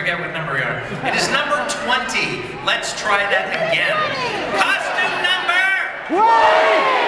forget what number we are. It is number 20. Let's try that again. Costume number 20!